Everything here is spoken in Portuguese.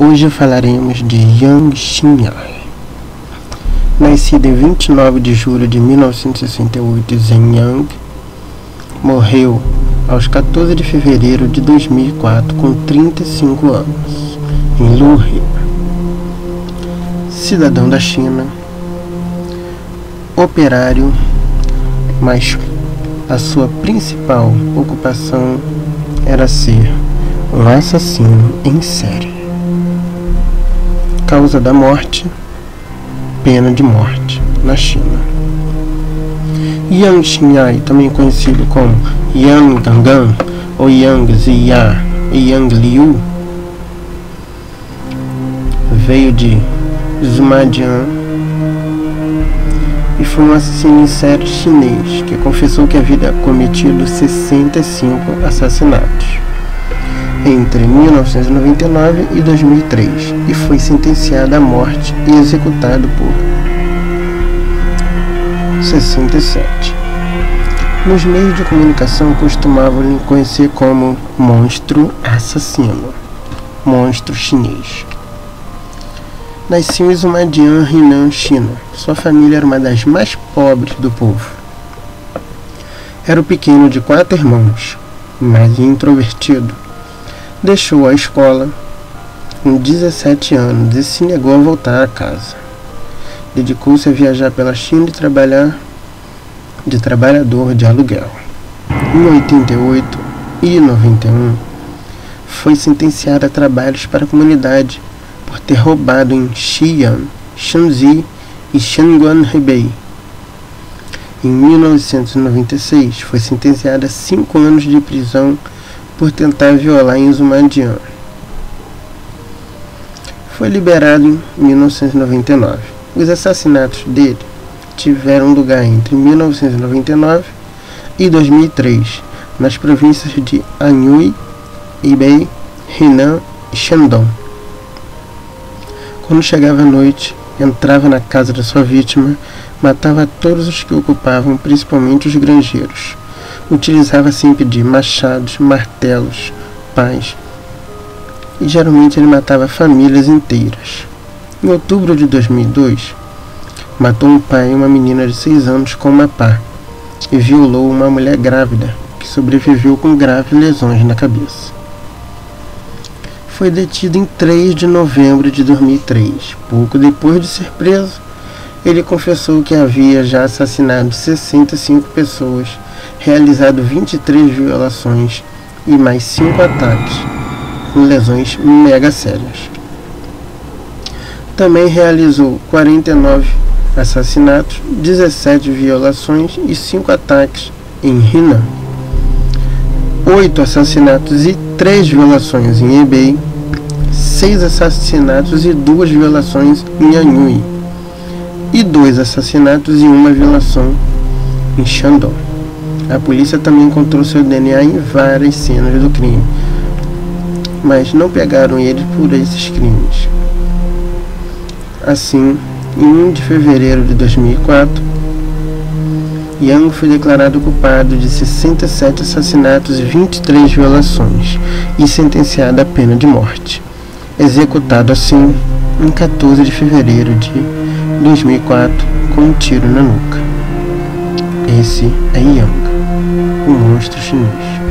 Hoje falaremos de Yang Xinhai. Nascido em 29 de julho de 1968 em Yang, morreu aos 14 de fevereiro de 2004 com 35 anos, em Luhe. Cidadão da China, operário, mas a sua principal ocupação era ser um assassino em série. Causa da morte: pena de morte na China. Yang Xinhai, também conhecido como Yang Ganggang ou Yang Ziya e Yang Liu, veio de Zhumadian e foi um assassino em série chinês que confessou que havia cometido 65 assassinatos entre 1999 e 2003 e foi sentenciado à morte e executado por 67. Nos meios de comunicação costumavam lhe conhecer como monstro assassino, monstro chinês. Nasceu em Zhumadian, Henan, China. Sua família era uma das mais pobres do povo. Era o pequeno de 4 irmãos, mas introvertido. Deixou a escola com 17 anos e se negou a voltar a casa. Dedicou-se a viajar pela China e trabalhar de trabalhador de aluguel. Em 88 e 91, foi sentenciado a trabalhos para a comunidade por ter roubado em Xi'an, Shaanxi e Shandong, Hebei. Em 1996, foi sentenciado a 5 anos de prisão por tentar violar em Zhumadian. Foi liberado em 1999. Os assassinatos dele tiveram lugar entre 1999 e 2003 nas províncias de Anhui, Hebei, Henan e Shandong. Quando chegava a noite, entrava na casa da sua vítima, matava todos os que ocupavam, principalmente os granjeiros. Utilizava sempre de machados, martelos, pás, e geralmente ele matava famílias inteiras. Em outubro de 2002, matou um pai e uma menina de 6 anos com uma pá e violou uma mulher grávida, que sobreviveu com graves lesões na cabeça. Foi detido em 3 de novembro de 2003. Pouco depois de ser preso, ele confessou que havia já assassinado 65 pessoas, realizado 23 violações e mais 5 ataques, com lesões mega sérias. Também realizou 49 assassinatos, 17 violações e 5 ataques em Henan, 8 assassinatos e 3 violações em Hebei, 6 assassinatos e 2 violações em Anhui, e 2 assassinatos e 1 violação em Shandong. A polícia também encontrou seu DNA em várias cenas do crime, mas não pegaram ele por esses crimes. Assim, em 1 de fevereiro de 2004, Yang foi declarado culpado de 67 assassinatos e 23 violações e sentenciado à pena de morte, executado assim em 14 de fevereiro de 2004 com um tiro na nuca. Esse é Yang, o monstro chinês.